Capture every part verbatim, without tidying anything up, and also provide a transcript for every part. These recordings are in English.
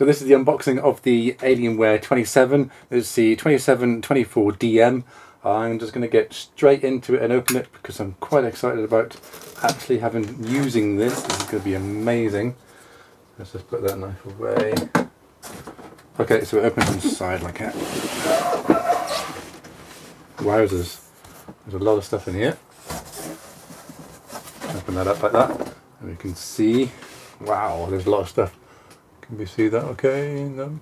So this is the unboxing of the Alienware twenty-seven. It's the twenty-seven twenty-four D M. I'm just going to get straight into it and open it because I'm quite excited about actually having using this. This is going to be amazing. Let's just put that knife away. Okay, so it opens from the side like that. Wowzers. There's a lot of stuff in here. Open that up like that. And you can see, wow, there's a lot of stuff. Can we see that okay? No.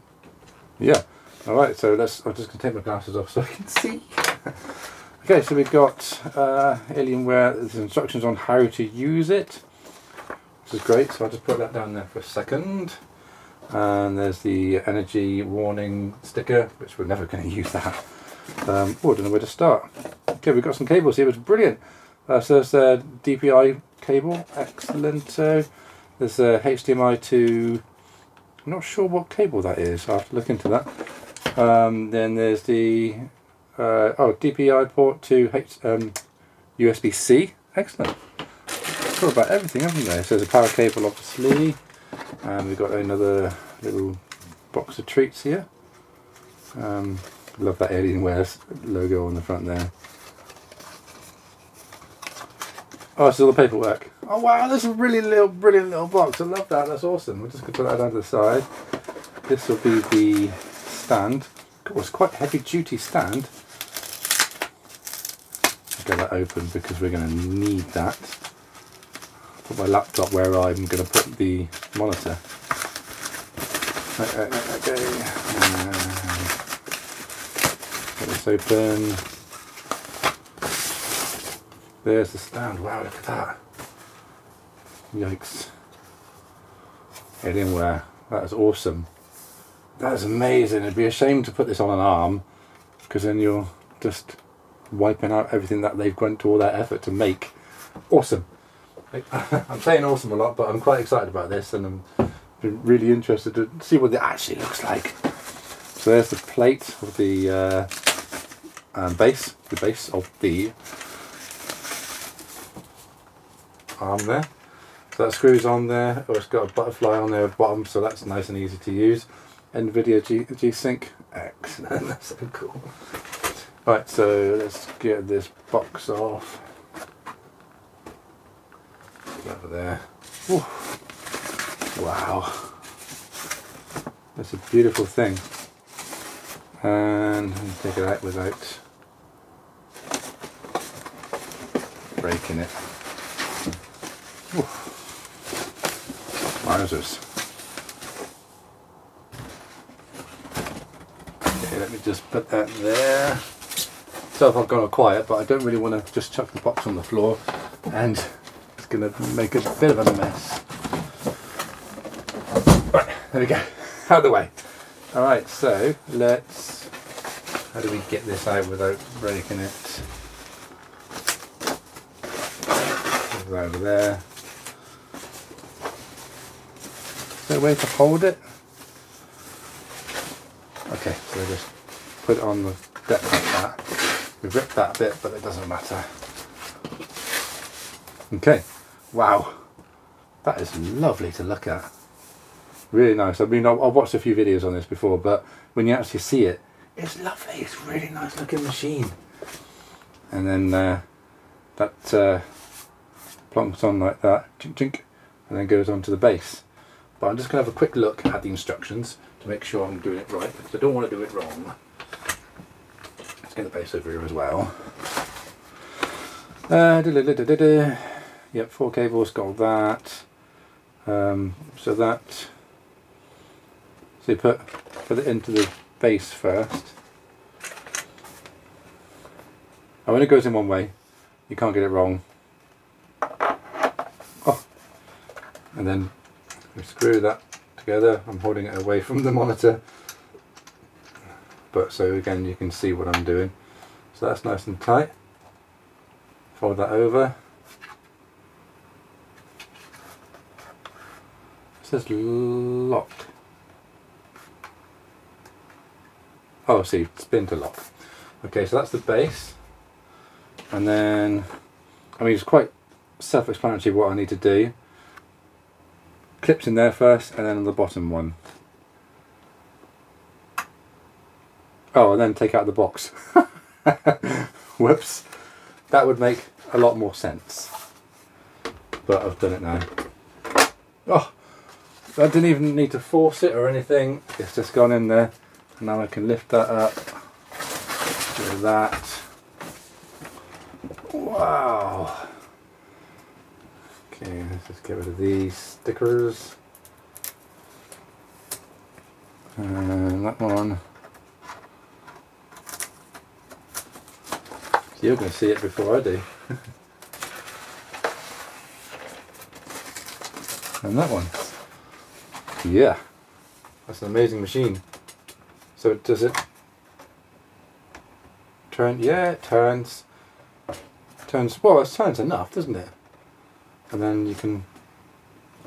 Yeah. Alright, so let's, I'm just going to take my glasses off so I can see. Okay, so we've got uh, Alienware, there's instructions on how to use it, which is great, so I'll just put that down there for a second. And there's the energy warning sticker, which we're never going to use that. Um, oh, I don't know where to start. Okay, we've got some cables here, which is brilliant. Uh, so there's a D P I cable, excellent. Uh, there's a H D M I to, I'm not sure what cable that is, I'll have to look into that. Um, then there's the Uh, oh, D P I port to H, um, U S B C. Excellent. Thought about everything, haven't they? So there's a power cable, obviously. And we've got another little box of treats here. Um, love that Alienware logo on the front there. Oh, it's all the paperwork. Oh, wow, that's a really little, brilliant little box. I love that. That's awesome. We're just going to put that down to the side. This will be the stand. Oh, it's quite a heavy duty stand. Get that open because we're going to need that. Put my laptop where I'm going to put the monitor. Okay, okay, okay. Get this open. There's the stand. Wow, look at that. Yikes. Alienware. That is awesome. That's amazing. It'd be a shame to put this on an arm because then you're just wiping out everything that they've gone to all that effort to make. Awesome. I'm saying awesome a lot, but I'm quite excited about this and I'm really interested to see what it actually looks like. So there's the plate of the uh, um, base, the base of the arm there. So that screws on there. Oh, it's got a butterfly on there at the bottom, so that's nice and easy to use. NVIDIA G-SYNC, excellent, that's so cool. Right, so let's get this box off. Over there. Ooh. Wow. That's a beautiful thing. And take it out without breaking it. Wowzers. Let me just put that there. So I've gone quiet, but I don't really want to just chuck the box on the floor and it's going to make a bit of a mess. Right, there we go, out of the way. Alright, so let's, how do we get this out without breaking it? Put it over there. Is there a way to hold it? Okay, so just put it on the deck like that. We've ripped that bit, but it doesn't matter. Okay, wow, that is lovely to look at. Really nice. I mean, I've watched a few videos on this before, but when you actually see it, it's lovely. It's a really nice looking machine. And then uh, that uh, plonks on like that, chink, chink, and then goes on to the base. But I'm just going to have a quick look at the instructions to make sure I'm doing it right, because I don't want to do it wrong. Let's get the base over here as well. Uh, da -da -da -da -da -da. Yep, four cables, got that. Um, so that, so you put, put it into the base first. And when it goes in one way, you can't get it wrong. Oh, and then we screw that together. I'm holding it away from the monitor, but so again you can see what I'm doing. So that's nice and tight. Fold that over. It says lock. Oh, see, spin to lock. Okay, so that's the base, and then I mean it's quite self-explanatory what I need to do. Clips in there first and then on the bottom one. Oh, and then take out the box. Whoops. That would make a lot more sense. But I've done it now. Oh, I didn't even need to force it or anything. It's just gone in there. And now I can lift that up. Do that. Wow. Okay, let's just get rid of these stickers. And that one. So you're going to see it before I do. And that one. Yeah, that's an amazing machine. So does it turn? Yeah, it turns. Turns well. It turns enough, doesn't it? And then you can.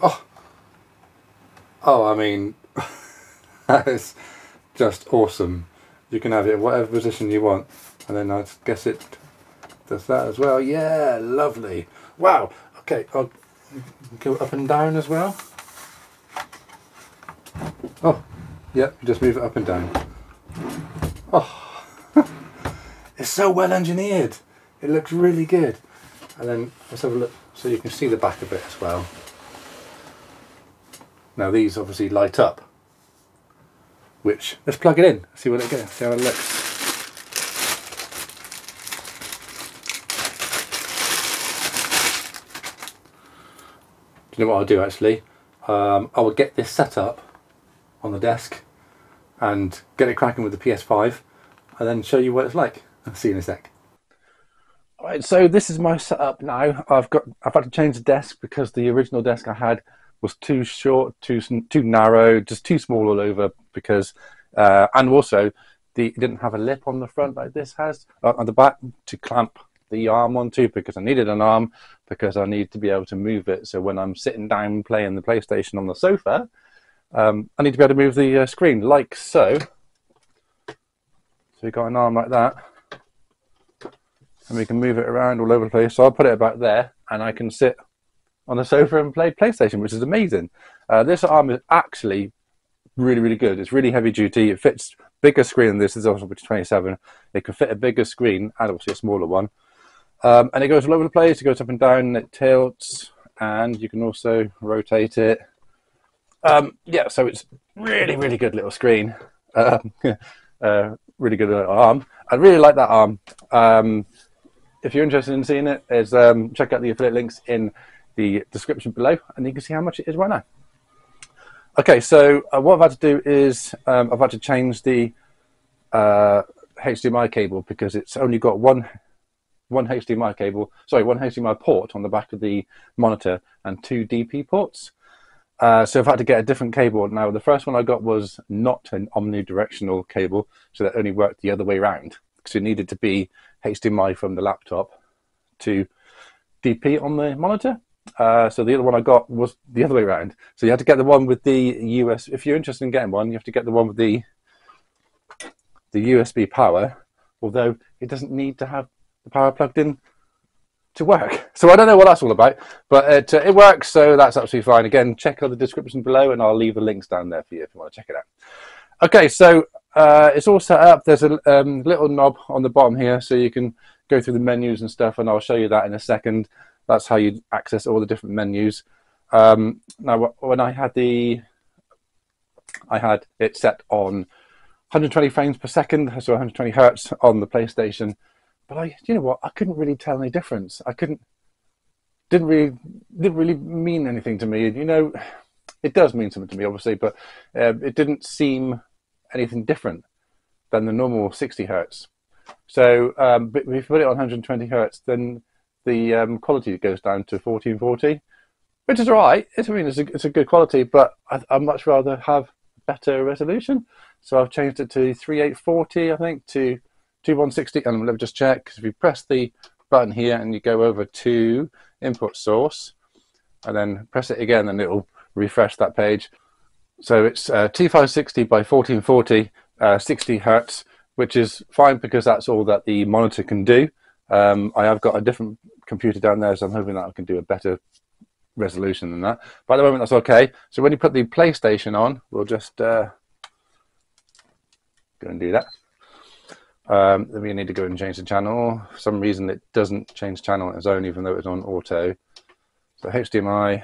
Oh. Oh, I mean, that is just awesome. You can have it in whatever position you want, and then I guess it does that as well. Yeah, lovely. Wow. Okay, I'll go up and down as well. Oh, yep, just move it up and down. Oh, it's so well engineered. It looks really good. And then let's have a look so you can see the back of it as well. Now these obviously light up. Which, let's plug it in, see what it gets, see how it looks. Do you know what I'll do actually? Um, I will get this set up on the desk and get it cracking with the P S five and then show you what it's like. I'll see you in a sec. All right, so this is my setup now. I've got I've had to change the desk because the original desk I had was too short, too too narrow, just too small all over because uh, and also the it didn't have a lip on the front like this has uh, on the back to clamp the arm onto because I needed an arm because I need to be able to move it. So when I'm sitting down playing the PlayStation on the sofa, Um, I need to be able to move the uh, screen like so. So we've got an arm like that, and we can move it around all over the place. So I'll put it about there, and I can sit on the sofa and play PlayStation, which is amazing. Uh, this arm is actually really, really good. It's really heavy duty. It fits bigger screen than this. This is also twenty-seven. It can fit a bigger screen and obviously a smaller one. Um, and it goes all over the place. It goes up and down. And it tilts, and you can also rotate it. Um, yeah, so it's really, really good little screen, um, uh, really good little arm. I really like that arm. Um, if you're interested in seeing it, is, um, check out the affiliate links in the description below, and you can see how much it is right now. Okay, so uh, what I've had to do is um, I've had to change the uh, H D M I cable because it's only got one one H D M I cable, sorry, one H D M I port on the back of the monitor and two D P ports. Uh, so I've had to get a different cable. Now, the first one I got was not an omnidirectional cable, so that only worked the other way around. So it needed to be H D M I from the laptop to D P on the monitor. Uh, so the other one I got was the other way around. So you had to get the one with the U S B. If you're interested in getting one, you have to get the one with the, the U S B power, although it doesn't need to have the power plugged in to work. So I don't know what that's all about, but it, uh, it works, so that's absolutely fine. Again, check out the description below and I'll leave the links down there for you if you want to check it out. Okay, so uh, it's all set up. There's a um, little knob on the bottom here so you can go through the menus and stuff, and I'll show you that in a second. That's how you access all the different menus. Um, now when I had the I had it set on one hundred twenty frames per second, so one hundred twenty hertz on the PlayStation. But I, you know what, I couldn't really tell any difference. I couldn't, didn't really, didn't really mean anything to me. You know, it does mean something to me, obviously, but uh, it didn't seem anything different than the normal sixty hertz. So um, but if you put it on one hundred twenty hertz, then the um, quality goes down to fourteen forty, which is all right. It's, I mean, it's a, it's a good quality, but I, I'd much rather have better resolution. So I've changed it to thirty-eight forty, I think, to twenty-one sixty, and let me just check, because if you press the button here and you go over to input source and then press it again, and it'll refresh that page. So it's uh, T five sixty by fourteen forty, uh, sixty hertz, which is fine because that's all that the monitor can do. Um, I have got a different computer down there, so I'm hoping that I can do a better resolution than that. But at the moment, that's okay. So when you put the PlayStation on, we'll just uh, go and do that. Um, then we need to go and change the channel. For some reason, it doesn't change channel on its own, even though it's on auto. So H D M I.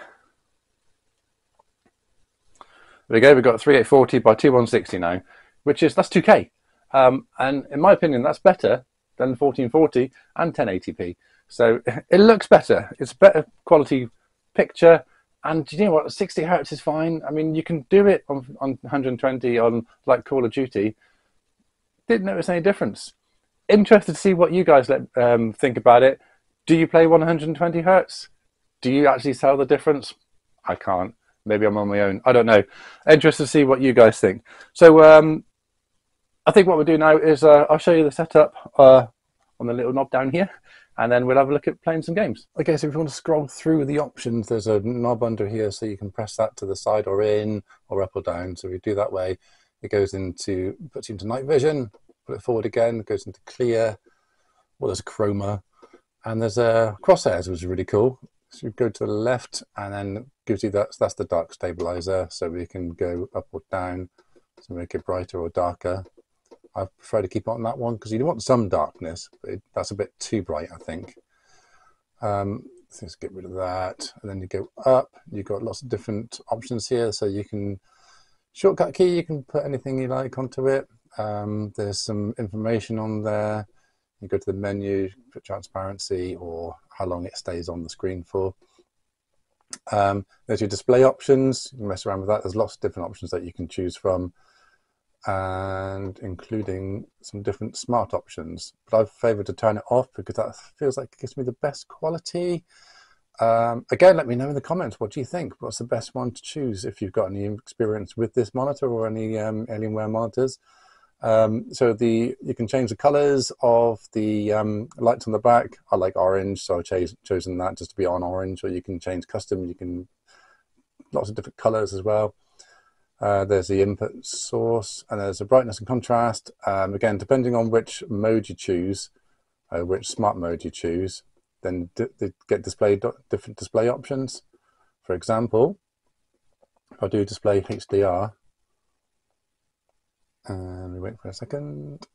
There we go. We've got thirty-eight forty by twenty-one sixty now, which is that's two K. Um, and in my opinion, that's better than fourteen forty and ten eighty p. So it looks better. It's better quality picture. And you know what? sixty hertz is fine. I mean, you can do it on, on one twenty on like Call of Duty. Didn't notice any difference. Interested to see what you guys let, um, think about it. Do you play one twenty hertz? Do you actually tell the difference? I can't. Maybe I'm on my own. I don't know. Interested to see what you guys think. So um, I think what we'll do now is uh, I'll show you the setup uh, on the little knob down here, and then we'll have a look at playing some games. Okay, so if you want to scroll through the options, there's a knob under here, so you can press that to the side or in or up or down. So if you do that way, it goes into, puts you into night vision, put it forward again, it goes into clear. Well, there's chroma, and there's a crosshairs, which is really cool. So you go to the left, and then it gives you that, that's the dark stabilizer, so we can go up or down to make it brighter or darker. I prefer to keep it on that one because you want some darkness, but it, that's a bit too bright, I think. Um, so let's get rid of that, and then you go up. You've got lots of different options here, so you can shortcut key, you can put anything you like onto it. Um, there's some information on there. You go to the menu, put transparency or how long it stays on the screen for. Um, there's your display options. You can mess around with that. There's lots of different options that you can choose from, and including some different smart options. But I've favoured to turn it off because that feels like it gives me the best quality. Um, again, let me know in the comments, what do you think? What's the best one to choose if you've got any experience with this monitor or any um, Alienware monitors? Um, so the you can change the colours of the um, lights on the back. I like orange, so I've chose, chosen that just to be on orange, or you can change custom. You can lots of different colours as well. Uh, there's the input source, and there's the brightness and contrast. Um, again, depending on which mode you choose, uh, which smart mode you choose, then they get displayed different display options. For example, if I do display H D R, and we wait for a second.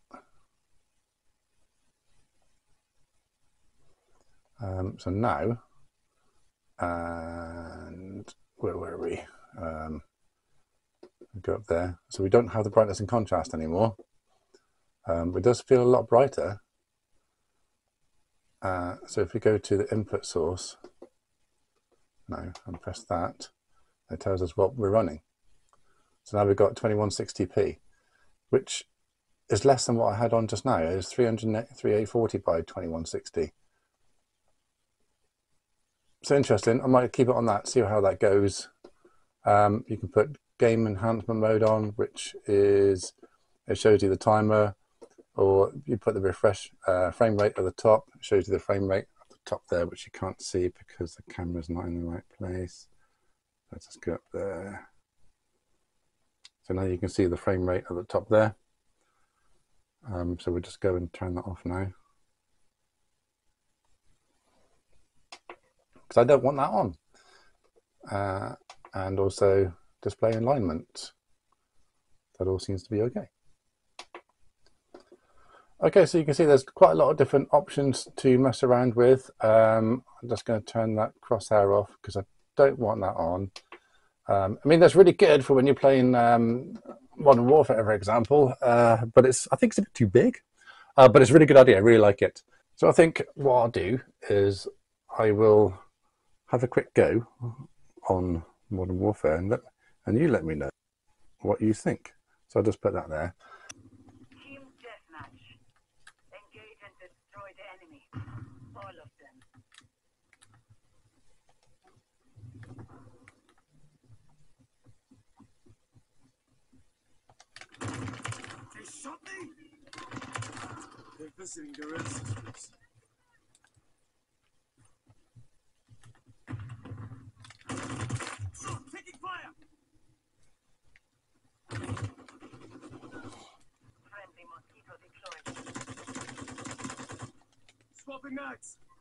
Um, so now, and where were we? Um, go up there. So we don't have the brightness and contrast anymore. Um, it does feel a lot brighter. Uh, so if we go to the input source now and press that, it tells us what we're running. So now we've got twenty-one sixty p, which is less than what I had on just now. It was thirty-eight forty by twenty-one sixty. So interesting. I might keep it on that, see how that goes. Um, you can put game enhancement mode on, which is, it shows you the timer, or you put the refresh uh, frame rate at the top. It shows you the frame rate at the top there, which you can't see because the camera's not in the right place. Let's just go up there. So now you can see the frame rate at the top there. Um, so we'll just go and turn that off now, because I don't want that on. Uh, and also display alignment. That all seems to be okay. Okay, so you can see there's quite a lot of different options to mess around with. Um, I'm just going to turn that crosshair off because I don't want that on. Um, I mean, that's really good for when you're playing um, Modern Warfare, for example, uh, but it's I think it's a bit too big, uh, but it's a really good idea. I really like it. So I think what I'll do is I will have a quick go on Modern Warfare, and, let, and you let me know what you think. So I'll just put that there. They're visiting their ancestors. Stop taking fire! Friendly mosquito deployed. Swapping knives!